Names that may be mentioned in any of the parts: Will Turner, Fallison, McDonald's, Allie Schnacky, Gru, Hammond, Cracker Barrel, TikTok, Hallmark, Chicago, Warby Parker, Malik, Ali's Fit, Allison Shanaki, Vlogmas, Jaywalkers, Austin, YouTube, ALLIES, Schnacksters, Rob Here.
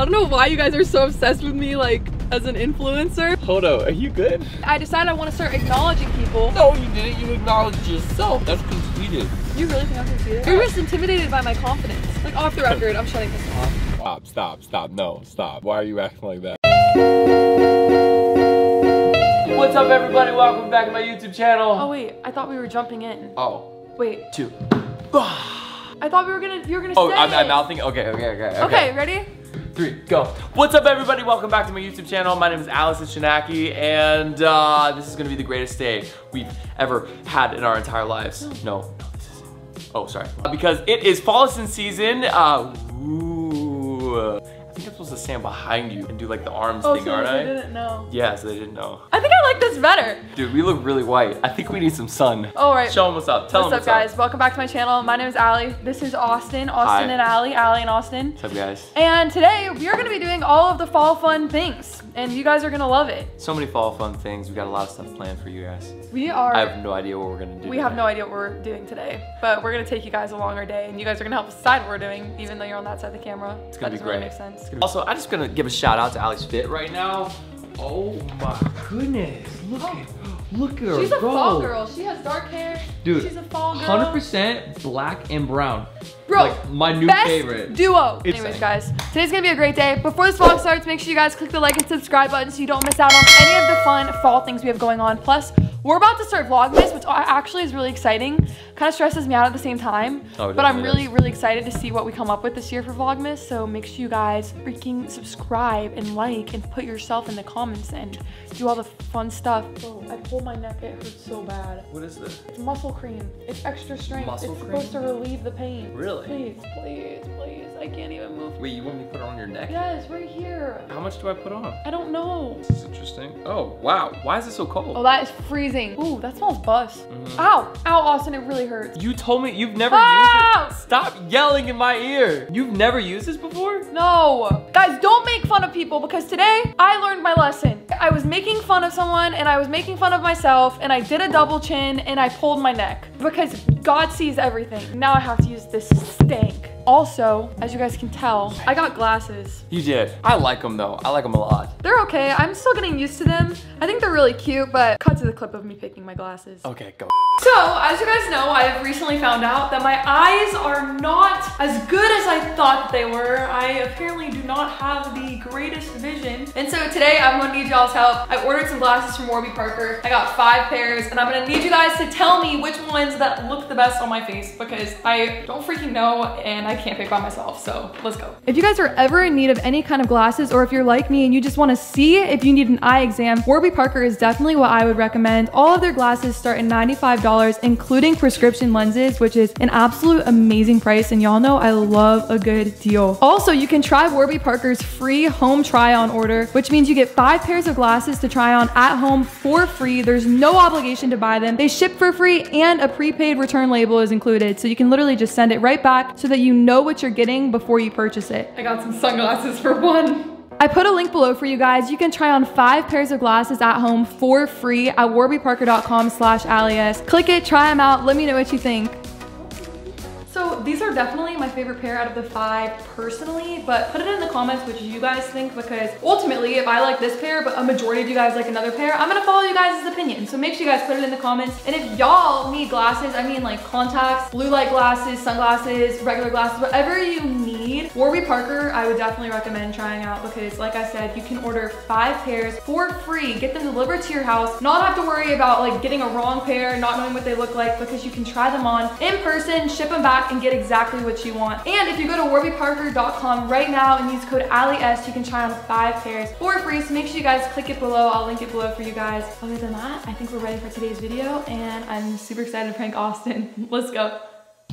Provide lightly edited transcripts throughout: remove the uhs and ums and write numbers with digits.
I don't know why you guys are so obsessed with me, like, as an influencer. Hold on, are you good? I decided I want to start acknowledging people. No, you didn't. You acknowledged yourself. That's conceited. You really think I'm conceited? You're just intimidated by my confidence. Like, off the record, I'm shutting this off. Stop, stop, stop. No, stop. Why are you acting like that? What's up, everybody? Welcome back to my YouTube channel. Oh, wait. I thought we were jumping in. Oh. Wait. Two. I thought we were gonna, you were gonna say I'm mouthing. Okay. Okay, ready? Three, go. What's up, everybody? Welcome back to my YouTube channel. My name is Allison Shanaki, and this is gonna be the greatest day we've ever had in our entire lives. No, this isn't. Oh, sorry. Because it is Fallison season. Ooh. I think I'm supposed to stand behind you and do like the arms thing, so aren't I? They didn't know. Yeah, so they didn't know. I think I like this better. Dude, we look really white. I think we need some sun. All right. Show them what's up. Tell them what's up. What's up, guys? Welcome back to my channel. My name is Allie. This is Austin. Hi. And Allie. Allie and Austin. What's up, guys? And today, we are going to be doing all of the fall fun things. And you guys are going to love it. So many fall fun things. We got a lot of stuff planned for you guys. We are. I have no idea what we're going to do today. We have no idea what we're doing today. But we're going to take you guys along our day. And you guys are going to help us decide what we're doing, even though you're on that side of the camera. It's going to be great. Really make sense. Also, I'm just gonna give a shout out to Ali's Fit right now. Oh my goodness, look at her. She's a fall girl, she has dark hair. Dude, she's a fall girl. 100% black and brown. Bro, like my new favorite duo. Anyways, guys, today's gonna be a great day. Before this vlog starts, make sure you guys click the like and subscribe button so you don't miss out on any of the fun fall things we have going on. Plus, we're about to start Vlogmas, which actually is really exciting. Kind of stresses me out at the same time, but I'm really, really excited to see what we come up with this year for Vlogmas. So make sure you guys freaking subscribe and like and put yourself in the comments and do all the fun stuff. Oh, I pulled my neck, it hurts so bad. What is this? It's muscle cream. It's extra strength. It's supposed to relieve the pain. Really? Please, please, please. I can't even move. Wait, you want me to put it on your neck? Yes, right here. How much do I put on? I don't know. This is interesting. Oh, wow. Why is it so cold? Oh, that is freezing. Ooh, that smells bust. Mm-hmm. Ow. Ow, Austin, it really hurts. You told me you've never used it. Stop yelling in my ear. You've never used this before? No. Guys, don't make fun of people because today I learned my lesson. I was making fun of someone and I was making fun of myself and I did a double chin and I pulled my neck because God sees everything. Now I have to use this stank. Also, as you guys can tell, I got glasses. You did. I like them though. I like them a lot. They're okay. I'm still getting used to them. I think they're really cute, but cut to the clip of me picking my glasses. Okay, go. So, as you guys know, I have recently found out that my eyes are not as good as I thought they were. I apparently do not have the greatest vision. And so today, I'm gonna need y'all's help. I ordered some glasses from Warby Parker. I got 5 pairs, and I'm gonna need you guys to tell me which ones that look the best on my face because I don't freaking know, and I can't pick by myself, so let's go. If you guys are ever in need of any kind of glasses, or if you're like me and you just wanna see if you need an eye exam, Warby Parker is definitely what I would recommend. All of their glasses start at $95, including prescription lenses, which is an absolute amazing price, and y'all know I love a good deal. Also, you can try Warby Parker's free home try-on order, which means you get 5 pairs of glasses to try on at home for free. There's no obligation to buy them. They ship for free, and a prepaid return label is included, so you can literally just send it right back so that you know what you're getting before you purchase it. I got some sunglasses for one. I put a link below for you guys. You can try on 5 pairs of glasses at home for free at warbyparker.com/alias. Click it, try them out. Let me know what you think. So these are definitely my favorite pair out of the 5 personally, but put it in the comments what you guys think because ultimately if I like this pair, but a majority of you guys like another pair, I'm gonna follow you guys' opinion. So make sure you guys put it in the comments. And if y'all need glasses, I mean like contacts, blue light glasses, sunglasses, regular glasses, whatever you need, Warby Parker, I would definitely recommend trying out because like I said, you can order 5 pairs for free, get them delivered to your house, not have to worry about like getting a wrong pair, not knowing what they look like because you can try them on in person, ship them back, and get exactly what you want. And if you go to warbyparker.com right now and use code ALLIES, you can try on 5 pairs for free. So make sure you guys click it below. I'll link it below for you guys. Other than that, I think we're ready for today's video and I'm super excited to prank Austin. Let's go.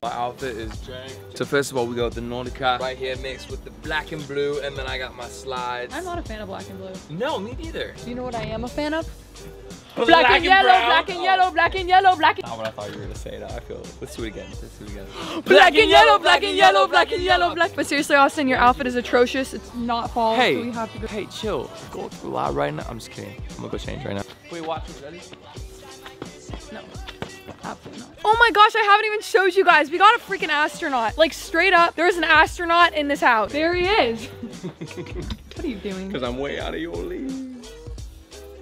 My outfit is jank. So first of all, we got the Nordica right here mixed with the black and blue, and then I got my slides. I'm not a fan of black and blue. No, me neither. Do you know what I am a fan of? Black and yellow, black and yellow, black and yellow, black and yellow. Not what I thought you were gonna say now. I feel. Let's do it again. Let's do it again. Black and yellow, black and yellow, black and yellow, black. But seriously, Austin, your outfit is atrocious. It's not fall. Hey, so we have to go. Hey, chill. Go through loud right now. I'm just kidding. I'm gonna go change right now. Wait, watch it. Ready? No. Absolutely not. Oh my gosh, I haven't even showed you guys. We got a freaking astronaut. Like straight up, there was an astronaut in this house. There he is. What are you doing? Because I'm way out of your league.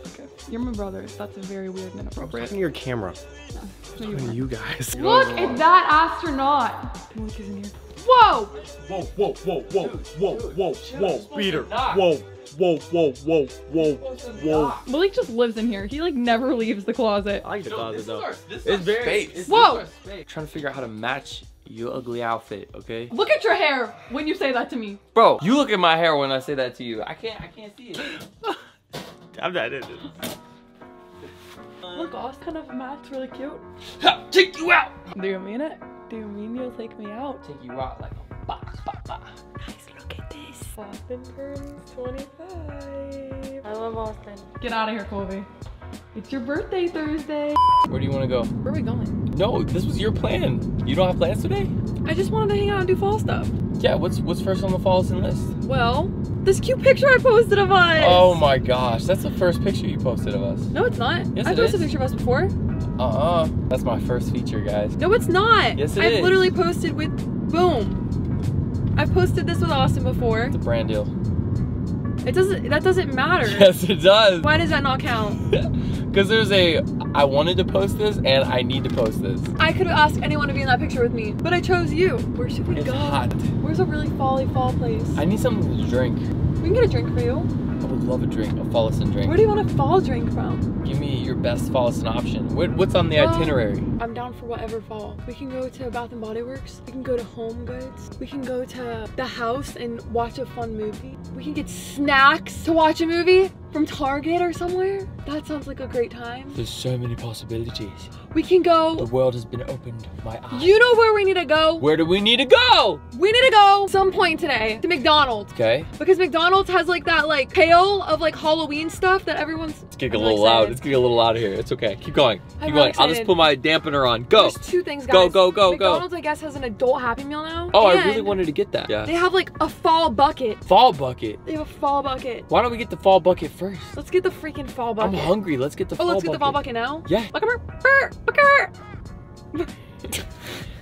Okay. You're my brother. That's very weird and inappropriate. I'm talking to your camera. No, no, I'm talking to you guys. Look at that astronaut. Malik is in here. Whoa! Whoa, whoa, whoa, whoa, whoa, whoa, whoa, Peter. Whoa, whoa, whoa, whoa, whoa, whoa. Malik just lives in here. He like never leaves the closet. I like the closet though. It's very space. Whoa! Trying to figure out how to match your ugly outfit, okay? Look at your hair when you say that to me. Bro, you look at my hair when I say that to you. I can't see it. I'm not in it. Look, Austin of Matt's really cute. Ha, take you out! Do you mean it? Do you mean you'll take me out? Take you out like a box, Guys, look at this. Austin turns 25. I love Austin. Get out of here, Colby. It's your birthday Thursday. Where do you want to go? Where are we going? No, this was your plan. You don't have plans today? I just wanted to hang out and do fall stuff. Yeah, what's first on the Fallsin list? Well, this cute picture I posted of us. Oh my gosh, that's the first picture you posted of us. No, it's not. Yes, I posted a picture of us before. Uh-uh. That's my first feature, guys. No, it's not. Yes, it is. I've literally posted with Boom. I've posted this with Austin before. It's a brand deal. It doesn't, that doesn't matter. Yes, it does. Why does that not count? Because there's a, I wanted to post this and I need to post this. I could have asked anyone to be in that picture with me, but I chose you. Where should we go? It's hot. Where's a really folly fall place? I need something to drink. We can get a drink for you. I would love a drink, a Fallison drink. Where do you want a fall drink from? Give me your best Fallison option. What's on the itinerary? I'm down for whatever fall. We can go to Bath & Body Works. We can go to Home Goods. We can go to the house and watch a fun movie. We can get snacks to watch a movie from Target or somewhere. That sounds like a great time. There's so many possibilities. We can go. The world has been opened, my eyes. You know where we need to go. Where do we need to go? We need to go some point today to McDonald's. Okay. Because McDonald's has like that like pail of like Halloween stuff that everyone's. It's getting a little loud. It's getting a little loud here. It's okay. Keep going. Keep going. I'll just put my dampener on. Go. There's two things, guys. Go, go, go, McDonald's, go. McDonald's, I guess, has an adult Happy Meal now. Oh, and I really wanted to get that. Yeah. They have like a fall bucket. Fall bucket? They have a fall bucket. Why don't we get the fall bucket first? Let's get the freaking fall bucket. I'm hungry. Let's get the fall bucket. Oh, let's get the fall bucket now? Yeah.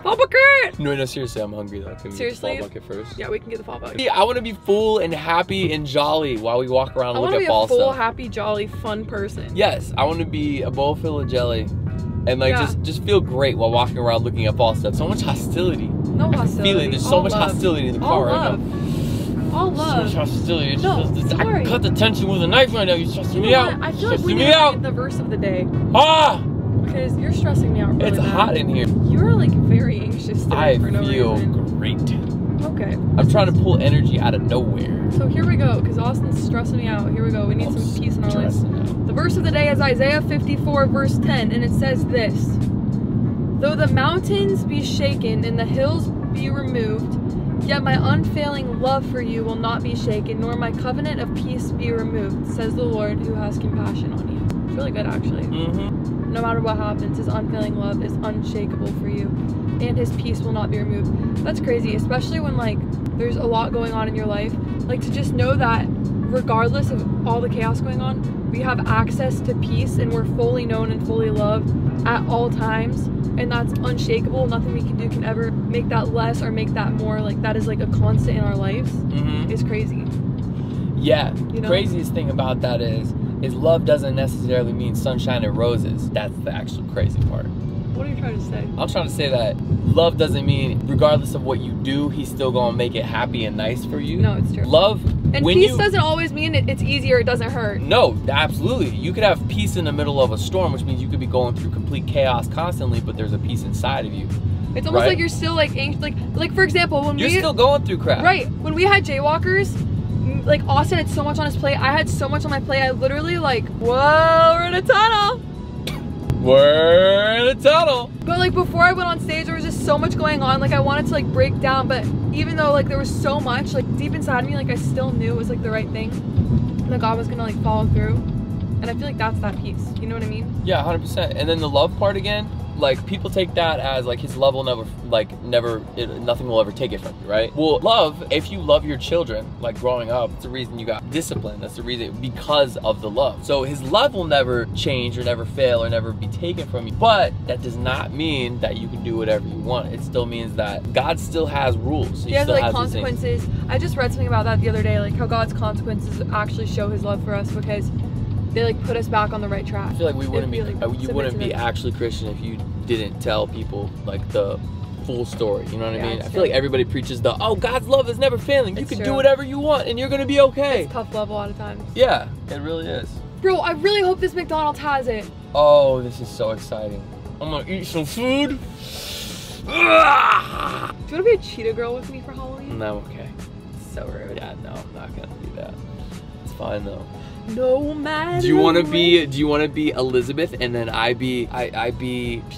Fall bucket! No, seriously, I'm hungry though. Can we seriously? Get the fall bucket first? Yeah, we can get the fall bucket. Yeah, I want to be full and happy and jolly while we walk around and look at fall stuff. I want to be a full, happy, jolly, fun person. Yes, I want to be a bowl full of jelly and like just feel great while walking around looking at fall stuff. So much hostility. No hostility. I feel it. There's so much hostility in the car right now. All love. So much hostility. No, I can cut the tension with a knife right now. You're stressing me out. I feel like we need to get the verse of the day. Ah! Because you're stressing me out really bad. It's hot in here. You're like very anxious today for no reason. I feel great. Okay. I'm trying to pull energy out of nowhere. So here we go, because Austin's stressing me out. Here we go. We need some peace in our lives. The verse of the day is Isaiah 54 verse 10, and it says this. Though the mountains be shaken and the hills be removed, yet my unfailing love for you will not be shaken, nor my covenant of peace be removed, says the Lord who has compassion on you. It's really good, actually. No matter what happens, his unfailing love is unshakable for you, and his peace will not be removed. That's crazy, especially when like there's a lot going on in your life. Like to just know that regardless of all the chaos going on, we have access to peace and we're fully known and fully loved at all times. And that's unshakable. Nothing we can do can ever make that less or make that more. Like that is like a constant in our lives. It's crazy. Yeah, you know? Craziest thing about that is love doesn't necessarily mean sunshine and roses. That's the actual crazy part. What are you trying to say? I'm trying to say that love doesn't mean regardless of what you do, he's still gonna make it happy and nice for you. No, it's true. Love and peace doesn't always mean it's easy or it doesn't hurt. No, absolutely. You could have peace in the middle of a storm, which means you could be going through complete chaos constantly, but there's a peace inside of you. It's almost like you're still like anxious. Like for example, when you're still going through crap. Right. When we had Jaywalkers, like Austin had so much on his plate. I had so much on my plate. I literally like, whoa, we're in a tunnel. We're in a tunnel. But like before I went on stage, there was just so much going on. Like I wanted to like break down, but even though like there was so much, like deep inside me, like I still knew it was like the right thing. That God was gonna like follow through. And I feel like that's that peace. You know what I mean? Yeah, 100%. And then the love part again. like people take that as like his love will never, nothing will ever take it from you, right? Well, love, if you love your children, like growing up, it's the reason you got discipline. That's the reason, because of the love. So his love will never change or never fail or never be taken from you. But that does not mean that you can do whatever you want. It still means that God still has rules. He has like consequences. I just read something about that the other day, like how God's consequences actually show his love for us because they like put us back on the right track. I feel like we wouldn't be, you wouldn't be actually Christian if you didn't tell people like the full story, you know what I mean? I feel like everybody preaches the, oh, God's love is never failing. You can do whatever you want and you're gonna be okay. It's tough love a lot of times. Yeah, it really is. Bro, I really hope this McDonald's has it. Oh, this is so exciting. I'm gonna eat some food. Do you wanna be a cheetah girl with me for Halloween? No, I'm okay. So rude. Yeah, no, I'm not gonna do that. It's fine though. No matter. Do you want to be? Do you want to be Elizabeth and then I be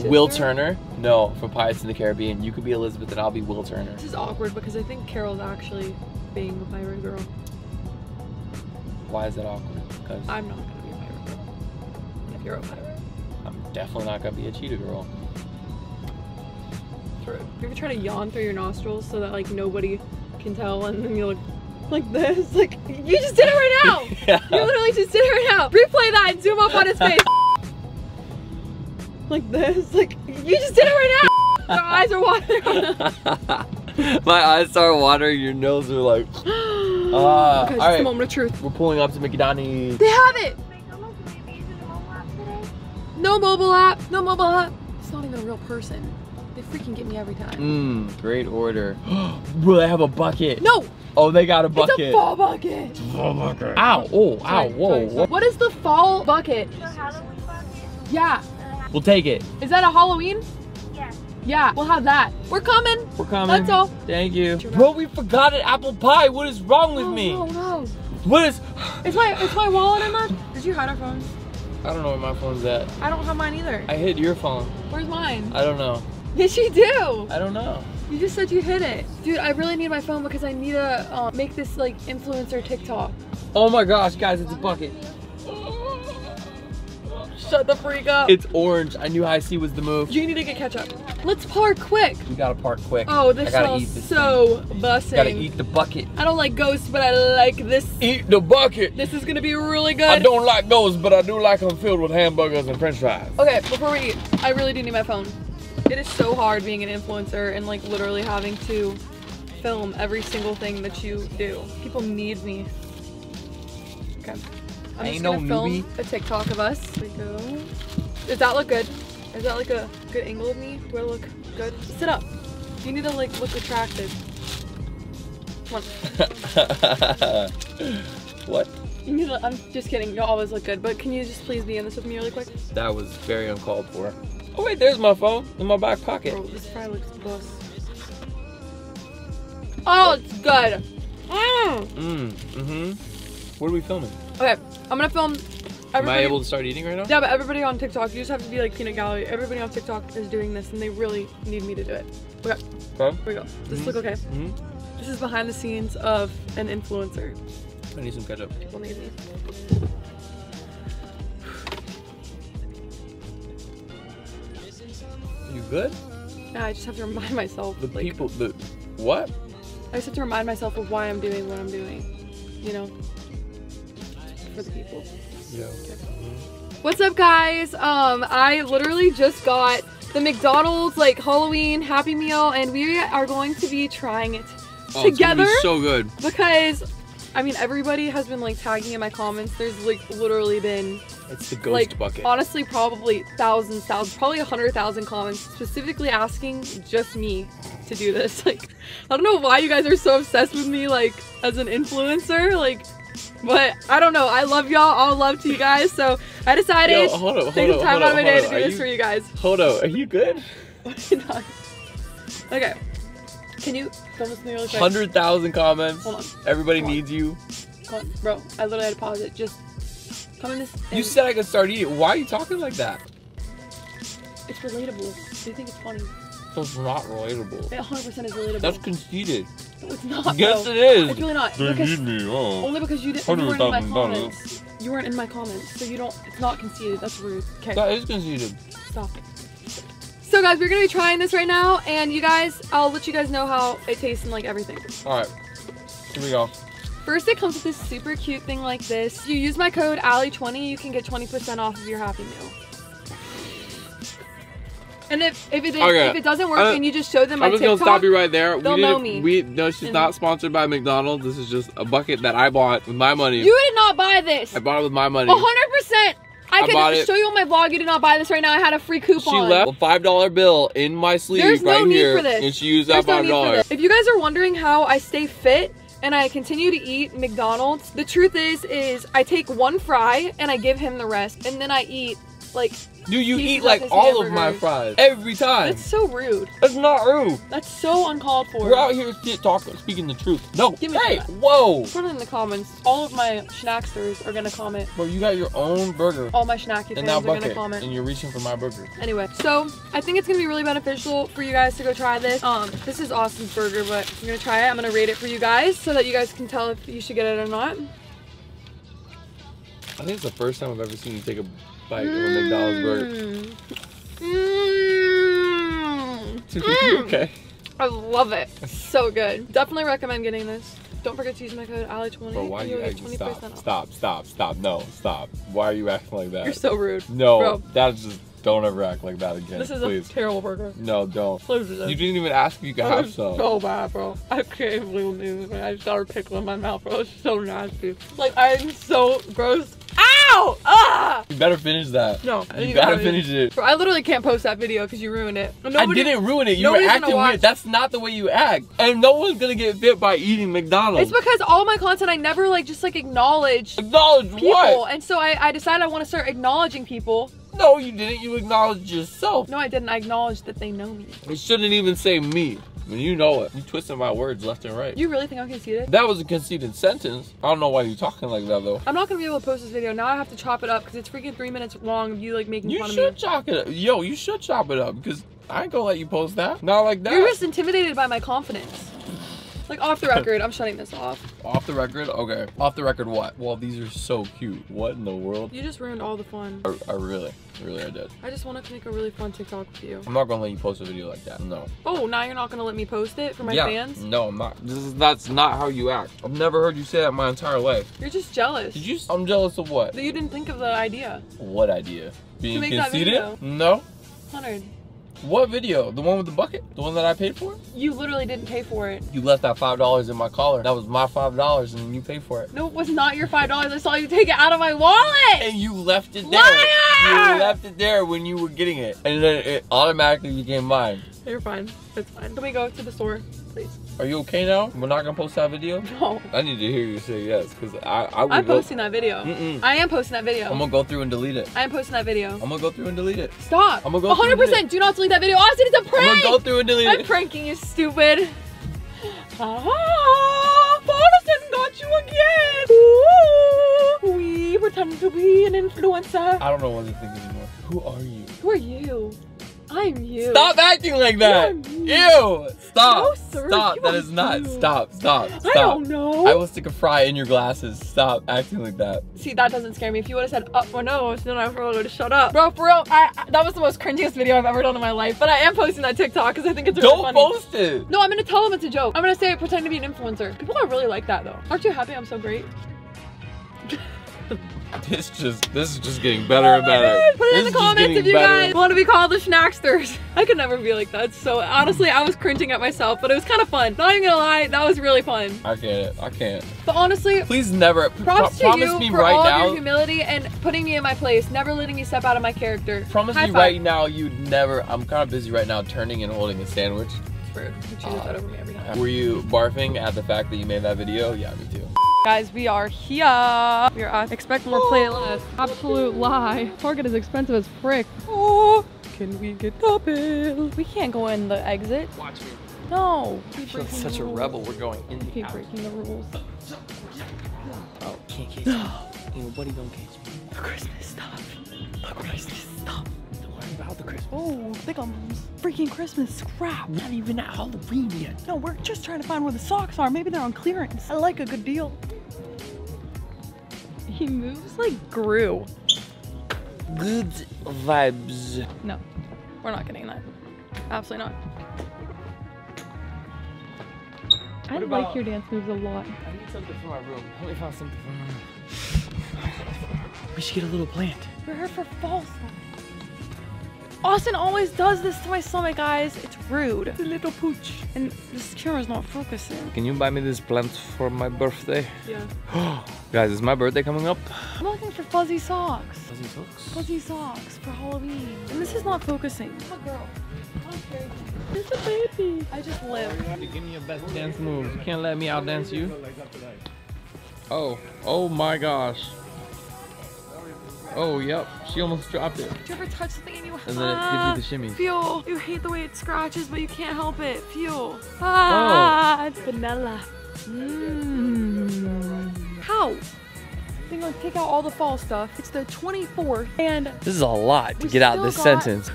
Will Turner? No, from Pirates of the Caribbean. You could be Elizabeth and I'll be Will Turner. This is awkward because I think Carol's actually being a pirate girl. Why is that awkward? Because I'm not gonna be a pirate girl. If you're a pirate, I'm definitely not gonna be a cheetah girl. True. You ever try to yawn through your nostrils so that like nobody can tell, and then you're like. Like this, like you just did it right now. Yeah. You literally just did it right now. Replay that and zoom up on his face. Like this, like you just did it right now. Your eyes are watering. My eyes are watering. Your nose are like. Okay, all right. The moment of truth. We're pulling up to McDonald's. They have it. No mobile app. No mobile app. It's not even a real person. They freaking get me every time. Great order. Bro, they have a bucket. No. Oh, they got a bucket. It's a fall bucket. It's a fall bucket. Ow, oh, ow, whoa. What is the fall bucket? It's a Halloween bucket. Yeah. We'll take it. Is that a Halloween? Yeah. Yeah, we'll have that. We're coming. We're coming. That's all. Thank you. Bro, we forgot an apple pie. What is wrong with me? No, no. What is? It's my wallet in there. Did you hide our phones? I don't know where my phone's at. I don't have mine either. I hid your phone. Where's mine? I don't know. Yes, you do. I don't know. You just said you hid it. Dude, I really need my phone because I need to make this like influencer TikTok. Oh my gosh, guys, it's a bucket. Shut the freak up. It's orange. I knew high C was the move. You need to get ketchup. Let's park quick. We gotta park quick. Oh, this smells so bussing. Gotta eat the bucket. I don't like ghosts, but I like this. Eat the bucket. This is gonna be really good. I don't like ghosts, but I do like them filled with hamburgers and french fries. Okay, before we eat, I really do need my phone. It is so hard being an influencer and like literally having to film every single thing that you do. People need me. Okay. I'm just gonna film a TikTok of us. There we go. Does that look good? Is that like a good angle of me? Do I look good? Sit up. You need to like look attractive. Come on. What? I'm just kidding. You'll always look good. But can you just please be in this with me really quick? That was very uncalled for. Oh wait, there's my phone in my back pocket. Bro, this fry looks bust. Oh, it's good. What are we filming? Okay, I'm gonna film everybody. Am I able to start eating right now? Yeah, but everybody on TikTok, you just have to be like peanut gallery. Everybody on TikTok is doing this and they really need me to do it. Okay, okay. Here we go. Does this look okay? This is behind the scenes of an influencer. I need some ketchup. People need me. You good? Yeah, I just have to remind myself. The like, people, the what? I just have to remind myself of why I'm doing what I'm doing. You know, for the people. Yeah. Okay. What's up, guys? I literally just got the McDonald's like Halloween Happy Meal, and we are going to be trying it together. It's gonna be so good. Because, I mean, everybody has been like tagging in my comments. There's like literally been. It's the ghost like, bucket. Honestly, probably thousands, probably 100,000 comments specifically asking just me to do this. Like, I don't know why you guys are so obsessed with me, like, as an influencer. Like, but I don't know. I love y'all. All love to you guys. So I decided to take the time out of my day to do this for you guys. Hold on. Are you good? Okay. Can you film this really quick? 100,000 comments. Hold on. Everybody needs you. Bro, I literally had to pause it. Just. You said I could start eating. Why are you talking like that? It's relatable. They think it's funny. That's not relatable. It 100% is relatable. That's conceited. No, it's not. Yes, though. It is. It's really not. They need me. Oh. Only because you weren't in my comments. You weren't in my comments, so you don't. It's not conceited. That's rude. Okay. That is conceited. Stop it. So guys, we're gonna be trying this right now, and you guys, I'll let you guys know how it tastes and like everything. All right, here we go. First, it comes with this super cute thing like this. If you use my code Allie20, you can get 20% off of your Happy Meal. And if it doesn't work, and you just show them my TikTok, I'm just gonna stop you right there. They'll know me. No, she's not sponsored by McDonald's. This is just a bucket that I bought with my money. You did not buy this. I bought it with my money. 100%. I can show you on my vlog. You did not buy this right now. I had a free coupon. She left a $5 bill in my sleeve right here. There's no need for this. And she used that $5. If you guys are wondering how I stay fit and I continue to eat McDonald's, the truth is I take one fry and I give him the rest, and then I eat like. Do you eat like all of my fries every time? That's so rude. That's not rude. That's so uncalled for. We're out here talking, speaking the truth. No. Give me that. Whoa. Put it in the comments. All of my schnacksters are gonna comment. Bro, you got your own burger. All my schnacky fans are gonna comment. And you're reaching for my burger. Anyway, so I think it's gonna be really beneficial for you guys to go try this. This is Austin's burger, but I'm gonna try it. I'm gonna rate it for you guys so that you guys can tell if you should get it or not. I think it's the first time I've ever seen you take a bite of a McDonald's burger. Okay. I love it. So good. Definitely recommend getting this. Don't forget to use my code Allie20. Bro, why are you acting? Stop. No, stop. Why are you acting like that? You're so rude. No, bro. That's just. Don't ever act like that again. This is please. A terrible burger. No, don't. Please. You didn't even ask if you could have some. So bad, bro. I can't believe this. I just got a pickle in my mouth, bro. It's so nasty. Like, I'm so gross. Ow! Ah! You better finish that. No. You better finish it. Bro, I literally can't post that video because you ruined it. Nobody, I didn't ruin it. You were acting weird. That's not the way you act. And no one's gonna get fit by eating McDonald's. It's because all my content, I never like just like acknowledge. Acknowledge people. What? And so I decided I want to start acknowledging people. No, you didn't. You acknowledged yourself. No, I didn't. I acknowledged that they know me. You shouldn't even say me. I mean, you know it. You twisted my words left and right. You really think I'm conceited? That was a conceited sentence. I don't know why you're talking like that, though. I'm not going to be able to post this video. Now I have to chop it up because it's freaking 3 minutes long of you, like, making fun of me. You should chop it up. Yo, you should chop it up because I ain't going to let you post that. Not like that. You're just intimidated by my confidence. Like, off the record, I'm shutting this off. Off the record? Okay. Off the record what? Well, these are so cute. What in the world? You just ruined all the fun. I really did. I just wanted to make a really fun TikTok with you. I'm not gonna let you post a video like that. No. Oh, now you're not gonna let me post it for my fans? No, I'm not. That's not how you act. I've never heard you say that my entire life. You're just jealous. I'm jealous of what? That you didn't think of the idea. What idea? Being conceited? No. 100. What video? The one with the bucket? The one that I paid for? You literally didn't pay for it. You left that $5 in my collar. That was my $5 and you paid for it. No, it was not your $5. I saw you take it out of my wallet. And you left it there. Liar! You left it there when you were getting it. And then it automatically became mine. You're fine. It's fine. Can we go to the store, please? Are you okay now? We're not gonna post that video? No. I need to hear you say yes, because I'm posting that video. I am posting that video. I'm gonna go through and delete it. I am posting that video. I'm gonna go through and delete it. Stop. I'm gonna go 100% do not delete that video. Austin, it's a prank! I'm gonna go through and delete it. I'm pranking you, stupid. Ah, Austin got you again! Ooh, we pretend to be an influencer. I don't know what to think anymore. Who are you? Who are you? I'm you. Stop acting like that. Ew. Stop. No, sir, stop. That is not. Stop. I don't know. I will stick a fry in your glasses. Stop acting like that. See, that doesn't scare me. If you would have said up my nose, then I probably would have shut up. Bro, for real, that was the most cringiest video I've ever done in my life. But I am posting that TikTok because I think it's really funny. Don't post it. No, I'm going to tell them it's a joke. I'm going to say pretend to be an influencer. People are really like that, though. Aren't you happy I'm so great? This is just getting better and better. Put it in the comments if you guys want to be called the Schnacksters. I could never be like that. So honestly, I was cringing at myself, but it was kind of fun. Not even gonna lie, that was really fun. I can't. But honestly, please never promise me right now your humility and putting me in my place, never letting me step out of my character. Promise me right now you'd never. I'm kind of busy right now, turning and holding a sandwich. It's rude. You choose that over me every time. Were you barfing at the fact that you made that video? Yeah, me too. Guys, we are here. We are expect more playlist. Absolute lie. Target is expensive as frick. Oh, can we get double? We can't go in the exit. Watch me. No. She's such a rebel. We're going in the exit. Keep breaking the rules. Oh, can't catch me. Nobody gonna catch me. The Christmas stuff. The Christmas stuff. Don't worry about the Christmas. Oh, big ums. Freaking Christmas crap. Not even at Halloween yet. No, we're just trying to find where the socks are. Maybe they're on clearance. I like a good deal. He moves like Gru. Good vibes. No, we're not getting that. Absolutely not. I like your dance moves a lot. I need something for my room. I only found something for my room. We should get a little plant. We're here for fall stuff. Austin always does this to my stomach, guys. It's rude. It's a little pooch. And this camera's not focusing. Can you buy me this plant for my birthday? Yeah. Guys, is my birthday coming up? I'm looking for fuzzy socks. Fuzzy socks? Fuzzy socks for Halloween. And this is not focusing. I'm a girl. I'm crazy. It's a baby. I just live. Give me your best dance move. You can't let me outdance you. Oh. Oh my gosh. Oh, yep. She almost dropped it. Did you ever touch something and you then it gives you the shimmy? Fuel. You hate the way it scratches, but you can't help it. Fuel. Ah, oh. It's vanilla. Mmm. How? They're going to take out all the fall stuff. It's the 24th, and this is a lot to get out this sentence.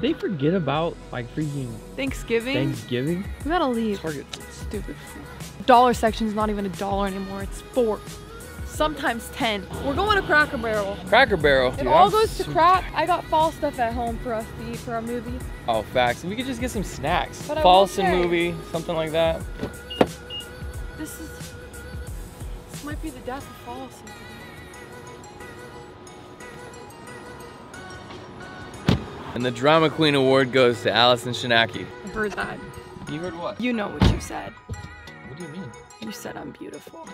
They forget about, like, freaking Thanksgiving? Thanksgiving? We gotta leave. Target. Stupid. Dollar section's not even $1 anymore. It's 4. Sometimes 10. We're going to Cracker Barrel. Cracker Barrel. If all goes to crap, I got fall stuff at home for us to eat for our movie. Oh, facts. We could just get some snacks. False and movie, something like that. This might be the death of fall or something. And the Drama Queen Award goes to Allison Shanaki. I heard that. You heard what? You know what you said. What do you mean? You said I'm beautiful.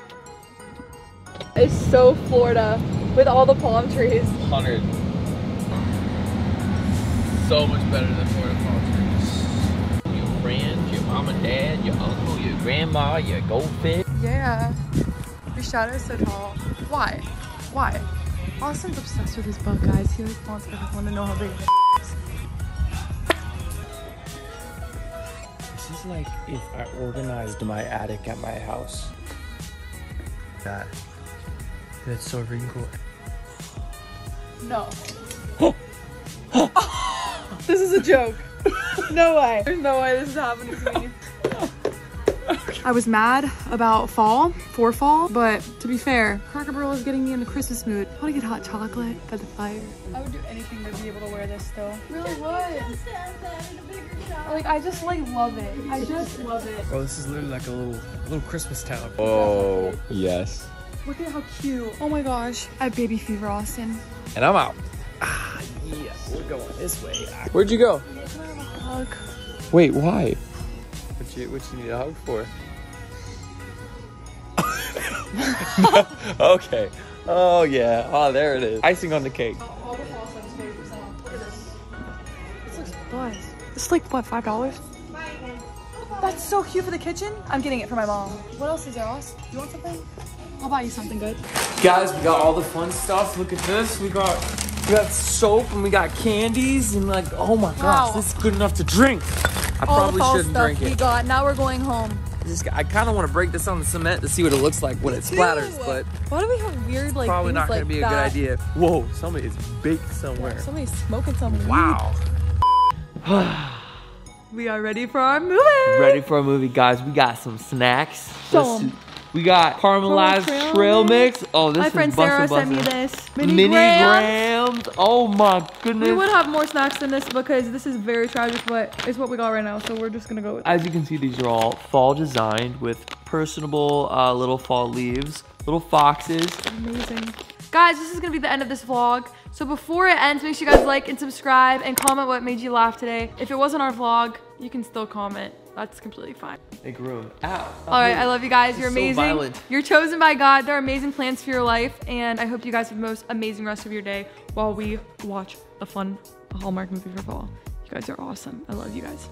It's so Florida with all the palm trees. 100. So much better than Florida palm trees. Your friends, your mom and dad, your uncle, your grandma, your goldfish. Yeah. Your shadow's so tall. Why? Why? Austin's obsessed with his bug, guys. He always wants everyone to know how big it is. This is like if I organized my attic at my house. That. That's so freaking cool. No. This is a joke. No way. There's no way this is happening to me. I was mad about fall, but to be fair, Cracker Barrel is getting me in the Christmas mood. I want to get hot chocolate by the fire. I would do anything to be able to wear this though. Really would. Like, I just like love it. I just love it. Oh, this is literally like a little Christmas town. Oh, yes. Look at how cute. Oh my gosh. I have baby fever, Austin. And I'm out. Ah, yes. We're going this way. Where'd you go? I have a hug. Wait, why? What you need a hug for? Okay. Oh, yeah. Oh, there it is. Icing on the cake. All the fall stuff is 30%. Look at this. This looks nice. It's like, what, $5? That's so cute for the kitchen. I'm getting it for my mom. What else is there, Austin? You want something? I'll buy you something good. Guys, we got all the fun stuff. Look at this. We got soap and we got candies and like, oh my gosh, this is good enough to drink. I probably shouldn't drink it. Now we're going home. I kind of want to break this on the cement to see what it looks like when it splatters, but why do we have weird like probably not going to be a good idea. Whoa, somebody is baked somewhere. Yeah, somebody's smoking something. Wow. We are ready for our movie. Ready for our movie, guys. We got some snacks. We got caramelized trail mix. Oh, this is my friend Sarah sent me this. Mini grams. Oh my goodness. We would have more snacks than this because this is very tragic, but it's what we got right now, so we're just gonna go with it. As you can see, these are all fall designed with personable little fall leaves, little foxes. Amazing. Guys, this is gonna be the end of this vlog. So before it ends, make sure you guys like and subscribe and comment what made you laugh today. If it wasn't our vlog, you can still comment. That's completely fine. Big room. Ow. All right, I love you guys. You're amazing. So violent. You're chosen by God. There are amazing plans for your life. And I hope you guys have the most amazing rest of your day while we watch a fun Hallmark movie for fall. You guys are awesome. I love you guys.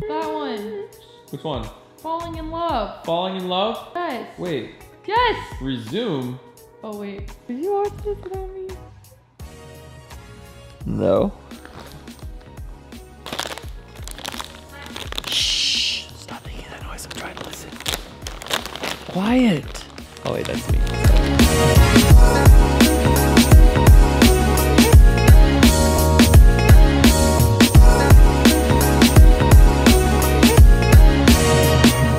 That one. Which one? Falling in Love. Falling in Love? Yes. Wait. Yes. Resume? Oh, wait. Did you watch this without me? No. I'm trying to listen. Quiet. Oh wait, that's me.